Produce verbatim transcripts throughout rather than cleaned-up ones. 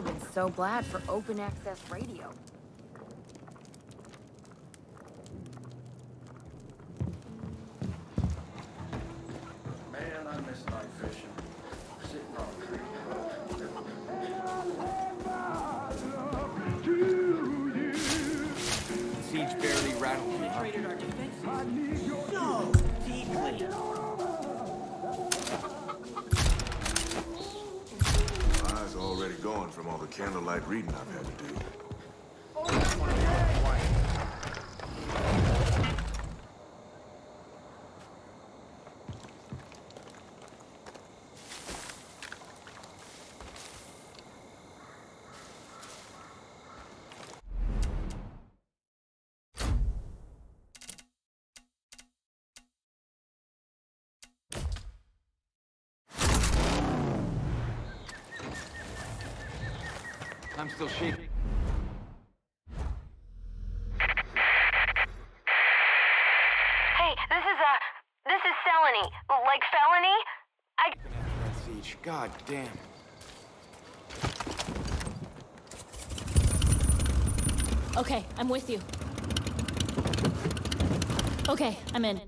never been so glad for open access radio. Man, I miss night fishing. Sitting on a tree. Siege barely rattled. We penetrated our defenses so deeply. Already going from all the candlelight reading I've had to do. I'm still shaking. Hey, this is, uh, this is Felony. Like, Felony? I... That's each. God damn. Okay, I'm with you. Okay, I'm in.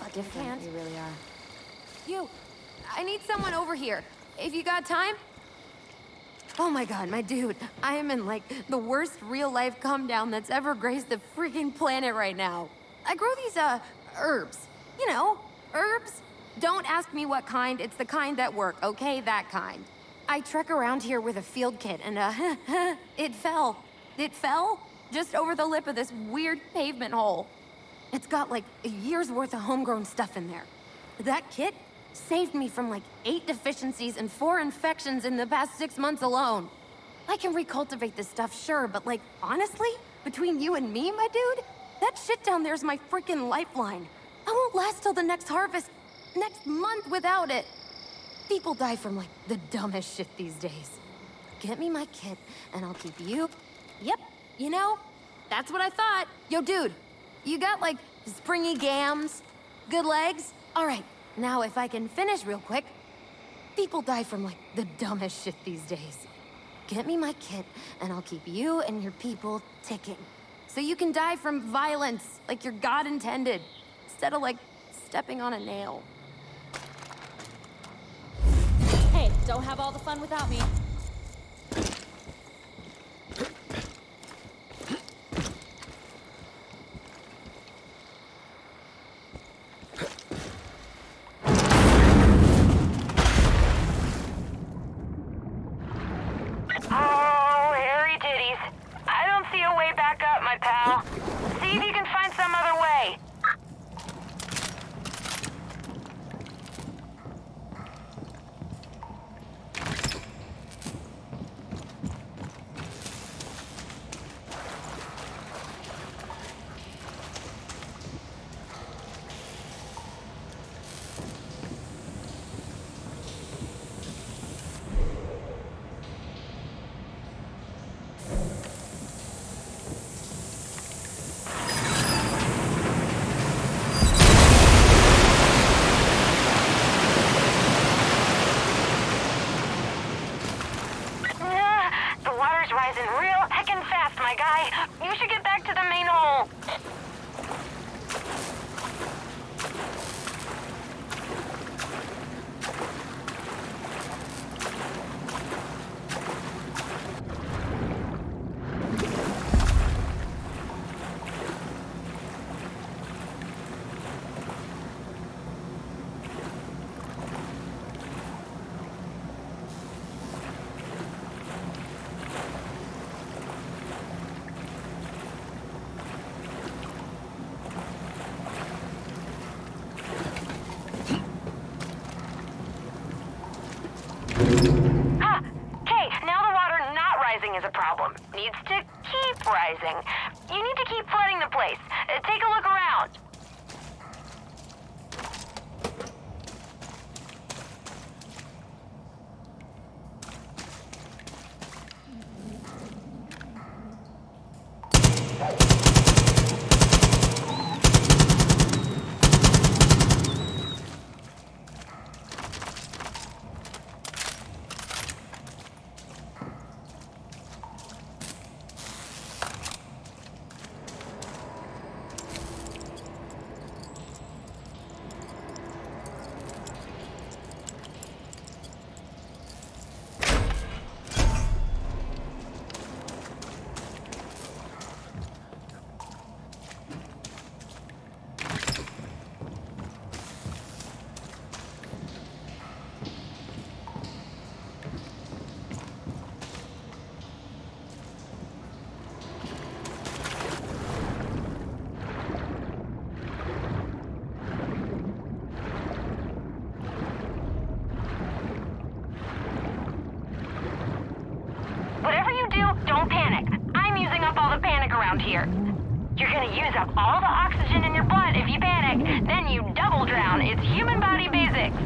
how different can't. You really are. You, I need someone over here. If you got time? Oh my god, my dude. I am in like the worst real-life come-down that's ever graced the freaking planet right now. I grow these, uh, herbs. You know, herbs. Don't ask me what kind. It's the kind that work, okay? That kind. I trek around here with a field kit and, uh, it fell. It fell just over the lip of this weird pavement hole. It's got like a year's worth of homegrown stuff in there. That kit saved me from like eight deficiencies and four infections in the past six months alone. I can recultivate this stuff, sure, but like, honestly, between you and me, my dude, that shit down there's my freaking lifeline. I won't last till the next harvest, next month without it. People die from like the dumbest shit these days. Get me my kit and I'll keep you. Yep, you know, that's what I thought. Yo, dude, you got like springy gams, good legs? All right, now if I can finish real quick. People die from like the dumbest shit these days. Get me my kit and I'll keep you and your people ticking. So you can die from violence like your God intended, instead of like stepping on a nail. Hey, don't have all the fun without me. Needs to keep rising. You need to keep flooding the place. Uh, take a look around. Here. You're gonna use up all the oxygen in your blood if you panic, then you double drown. It's human body basics.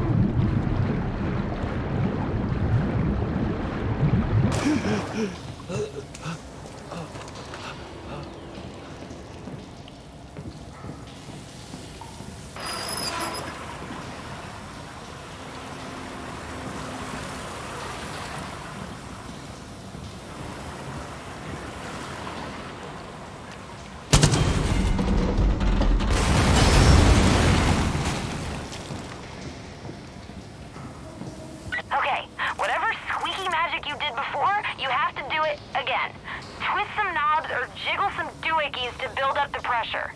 again. Twist some knobs or jiggle some doohickeys to build up the pressure.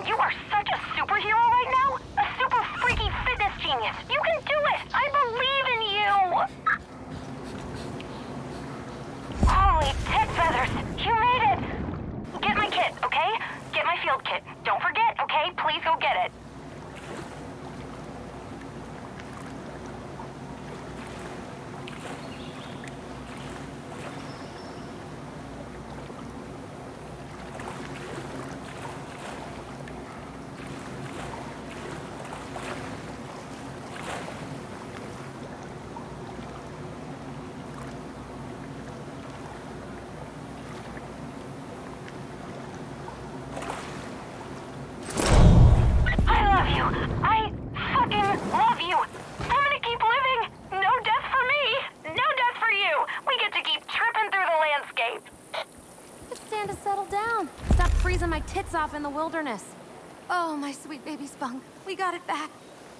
Jason, you are such a superhero right now. A super freaky fitness genius. You can do it. I believe in you. Holy tit feathers. You made it. Get my kit, okay? Get my field kit. Don't forget, okay? Please go get it. Off in the wilderness. Oh, my sweet baby Spunk. We got it back.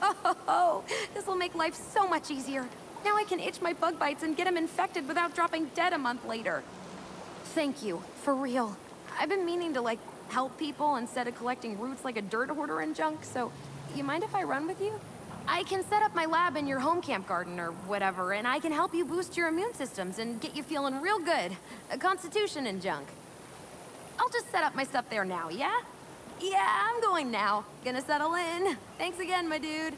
Oh, ho, ho. This will make life so much easier. Now I can itch my bug bites and get him infected without dropping dead a month later. Thank you, for real. I've been meaning to, like, help people instead of collecting roots like a dirt hoarder and junk, so you mind if I run with you? I can set up my lab in your home camp garden or whatever, and I can help you boost your immune systems and get you feeling real good. A constitution and junk. I'll just set up my stuff there now, yeah? Yeah, I'm going now. Gonna settle in. Thanks again, my dude.